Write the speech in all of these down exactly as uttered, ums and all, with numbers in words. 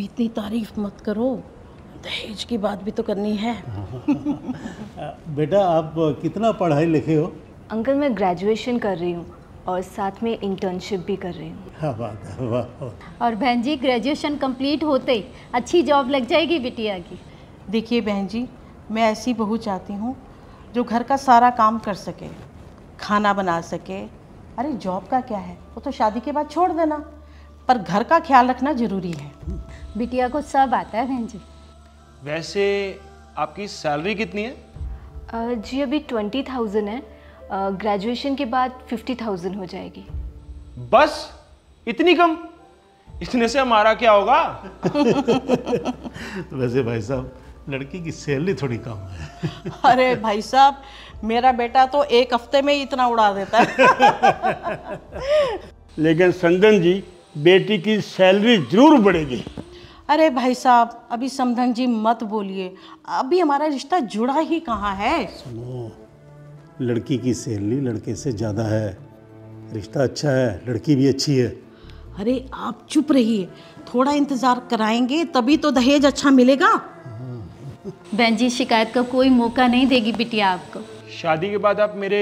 अभी इतनी तारीफ मत करो, दहेज की बात भी तो करनी है। बेटा आप कितना पढ़ाई लिखे हो? अंकल मैं ग्रेजुएशन कर रही हूँ और साथ में इंटर्नशिप भी कर रही हूँ। और बहन जी ग्रेजुएशन कंप्लीट होते ही अच्छी जॉब लग जाएगी बिटिया की। देखिए बहन जी मैं ऐसी बहू चाहती हूँ जो घर का सारा काम कर सके, खाना बना सके। अरे जॉब का क्या है, वो तो शादी के बाद छोड़ देना, पर घर का ख्याल रखना ज़रूरी है। बिटिया को सब आता है बहन जी। वैसे आपकी सैलरी कितनी है? जी अभी ट्वेंटी थाउजेंड है, ग्रेजुएशन के बाद फिफ्टी थाउजेंड हो जाएगी। बस इतनी कम, इतने से हमारा क्या होगा? वैसे भाई साहब लड़की की सैलरी थोड़ी कम है। अरे भाई साहब मेरा बेटा तो एक हफ्ते में ही इतना उड़ा देता है। लेकिन संदन जी बेटी की सैलरी जरूर बढ़ेगी। अरे भाई साहब अभी समधन जी मत बोलिए, अभी हमारा रिश्ता जुड़ा ही कहाँ है। सुनो, लड़की की सैलरी लड़के से ज़्यादा है, रिश्ता अच्छा है, लड़की भी अच्छी है। अरे आप चुप रहिए, थोड़ा इंतज़ार कराएंगे तभी तो दहेज अच्छा मिलेगा। बहन जी शिकायत का कोई मौका नहीं देगी बिटिया आपको। शादी के बाद आप मेरे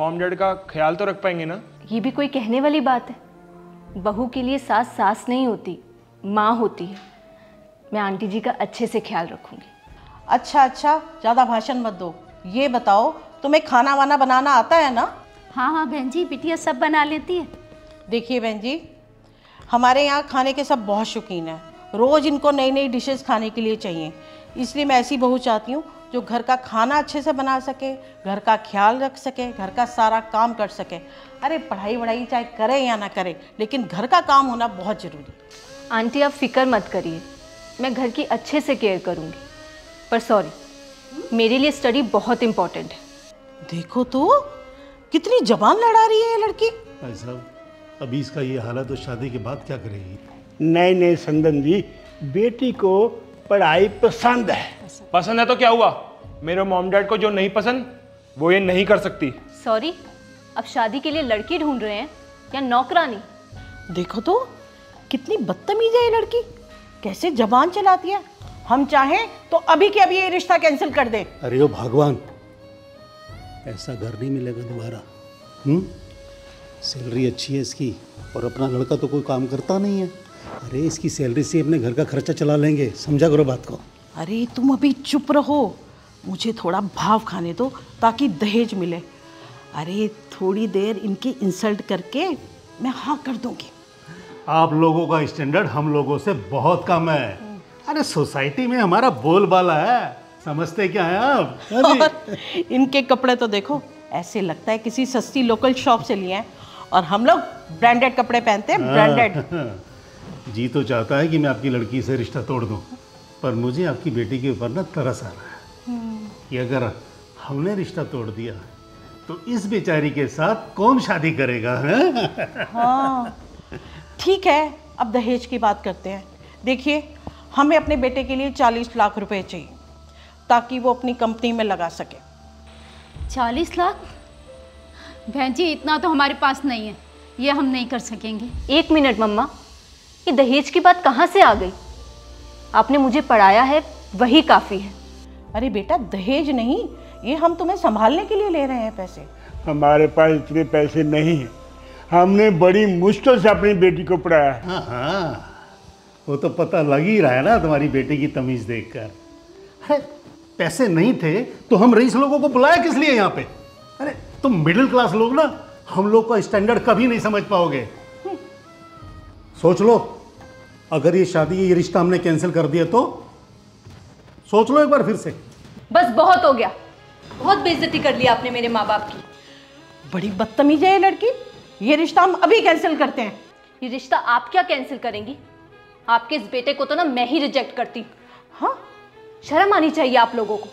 मॉम डैड का ख्याल तो रख पाएंगे ना? ये भी कोई कहने वाली बात है। बहू के लिए सास सास नहीं होती, माँ होती है। मैं आंटी जी का अच्छे से ख्याल रखूंगी। अच्छा अच्छा ज़्यादा भाषण मत दो, ये बताओ तुम्हें खाना वाना बनाना आता है ना? हाँ हाँ बहन जी बिटिया सब बना लेती है। देखिए बहन जी हमारे यहाँ खाने के सब बहुत शौकीन हैं, रोज़ इनको नई नई डिशेस खाने के लिए चाहिए। इसलिए मैं ऐसी बहू चाहती हूँ जो घर का खाना अच्छे से बना सके, घर का ख्याल रख सके, घर का सारा काम कर सके। अरे पढ़ाई वढ़ाई चाहे करे या ना करे, लेकिन घर का काम होना बहुत ज़रूरी है। आंटी आप फिक्र मत करिए, मैं घर की अच्छे से केयर करूंगी, पर सॉरी मेरे लिए स्टडी बहुत इम्पोर्टेंट है। देखो तो कितनी जबान लड़ा रही है ये लड़की। भाई साहब अभी इसका ये हाल है तो शादी के बाद क्या करेगी? नहीं नहीं संदन जी बेटी को पढ़ाई पसंद है। पसंद है तो क्या हुआ, मेरे मॉम डैड को जो नहीं पसंद वो ये नहीं कर सकती। सॉरी अब शादी के लिए लड़की ढूंढ रहे हैं या नौकरानी? देखो तो कितनी बदतमीज है ये लड़की, कैसे जबान चलाती है। हम चाहें तो अभी के अभी ये रिश्ता कैंसिल कर दें। अरे ओ भगवान ऐसा घर नहीं मिलेगा दोबारा। हम्म सैलरी अच्छी है इसकी और अपना लड़का तो कोई काम करता नहीं है। अरे इसकी सैलरी से अपने घर का खर्चा चला लेंगे, समझा करो बात को। अरे तुम अभी चुप रहो, मुझे थोड़ा भाव खाने दो ताकि दहेज मिले। अरे थोड़ी देर इनकी इंसल्ट करके मैं हाँ कर दूँगी। आप लोगों का स्टैंडर्ड हम लोगों से बहुत कम है। अरे सोसाइटी में हमारा बोलबाला है, समझते क्या है आप? इनके कपड़े तो देखो ऐसे लगता है किसी सस्ती लोकल शॉप से लिए हैं, और हम लोग ब्रांडेड कपड़े पहनते हैं, ब्रांडेड। जी तो चाहता है कि मैं आपकी लड़की से रिश्ता तोड़ दूं, पर मुझे आपकी बेटी के ऊपर ना तरस आ रहा है कि अगर हमने रिश्ता तोड़ दिया तो इस बेचारी के साथ कौन शादी करेगा। ठीक है अब दहेज की बात करते हैं। देखिए हमें अपने बेटे के लिए चालीस लाख रुपए चाहिए ताकि वो अपनी कंपनी में लगा सके। चालीस लाख? बहन जी इतना तो हमारे पास नहीं है, ये हम नहीं कर सकेंगे। एक मिनट मम्मा, ये दहेज की बात कहाँ से आ गई? आपने मुझे पढ़ाया है वही काफ़ी है। अरे बेटा दहेज नहीं, ये हम तुम्हें संभालने के लिए ले रहे हैं पैसे। हमारे पास इतने पैसे नहीं हैं, हमने बड़ी मुश्किल से अपनी बेटी को पढ़ाया। हाँ हाँ वो तो पता लग ही रहा है ना तुम्हारी बेटी की तमीज़ देखकर। अरे पैसे नहीं थे तो हम रईस लोगों को बुलाया किस लिए यहाँ पे? अरे तुम मिडिल क्लास लोग ना हम लोग का स्टैंडर्ड कभी नहीं समझ पाओगे। सोच लो अगर ये शादी ये रिश्ता हमने कैंसिल कर दिया तो सोच लो एक बार फिर से। बस बहुत हो गया, बहुत बेइज्जती कर ली आपने मेरे माँ बाप की। बड़ी बदतमीज है ये लड़की, ये रिश्ता हम अभी कैंसिल करते हैं। ये रिश्ता आप क्या कैंसिल करेंगी? आपके इस बेटे को तो ना मैं ही रिजेक्ट करती। हाँ शर्म आनी चाहिए आप लोगों को।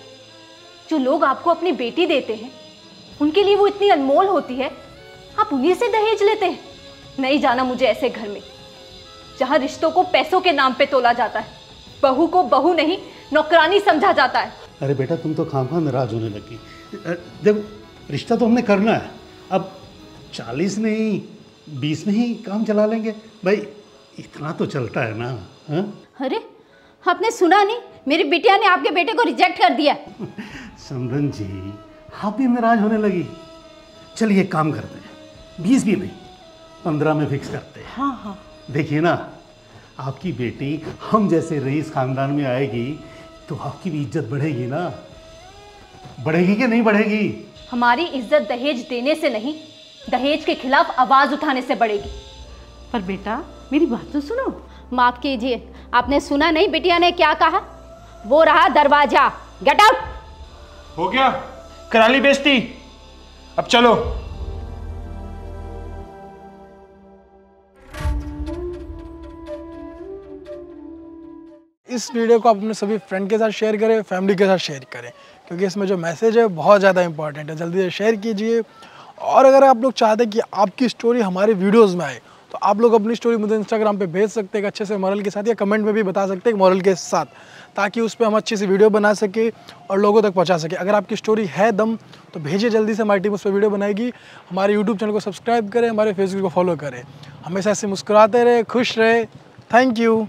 जो लोग आपको अपनी बेटी देते हैं उनके लिए वो इतनी अनमोल होती है, आप उन्हीं से दहेज लेते हैं। नहीं जाना मुझे ऐसे घर में जहाँ रिश्तों को पैसों के नाम पे तोला जाता है, बहू को बहू नहीं नौकरानी समझा जाता है। अरे बेटा तुम तो खामखा नाराज होने लगी। देखो रिश्ता तो हमने करना है, अब चालीस नहीं बीस में ही काम चला लेंगे। भाई इतना तो चलता है ना। हा? अरे आपने सुना नहीं, मेरी बिटिया ने आपके बेटे को रिजेक्ट कर दिया। समरन जी आप भी नाराज होने लगी। चलिए एक काम करते हैं, बीस भी नहीं पंद्रह में फिक्स करते हैं। हाँ हाँ देखिए ना, आपकी बेटी हम जैसे रईस खानदान में आएगी तो आपकी भी इज्जत बढ़ेगी ना। बढ़ेगी कि नहीं बढ़ेगी? हमारी इज्जत दहेज देने से नहीं, दहेज के खिलाफ आवाज उठाने से बढ़ेगी। पर बेटा मेरी बात तो सुनो। माफ कीजिए, आपने सुना नहीं बिटिया ने क्या कहा? वो रहा दरवाजा, गेट आउट। हो गया, करा ली बेइज्जती, अब चलो। इस वीडियो को आप अपने सभी फ्रेंड के साथ शेयर करें, फैमिली के साथ शेयर करें, क्योंकि इसमें जो मैसेज है बहुत ज़्यादा इंपॉर्टेंट है। जल्दी से शेयर कीजिए। और अगर आप लोग चाहते हैं कि आपकी स्टोरी हमारे वीडियोज़ में आए तो आप लोग अपनी स्टोरी मुझे इंस्टाग्राम पे भेज सकते हैं अच्छे से मॉरल के साथ, या कमेंट में भी बता सकते हैं मॉरल के साथ, ताकि उस पर हम अच्छी सी वीडियो बना सके और लोगों तक पहुंचा सके। अगर आपकी स्टोरी है दम तो भेजिए जल्दी से, हमारी टीम उस पर वीडियो बनाएगी। हमारे यूट्यूब चैनल को सब्सक्राइब करें, हमारे फेसबुक को फॉलो करें। हमेशा ऐसे मुस्कुराते रहे, खुश रहे। Thank you.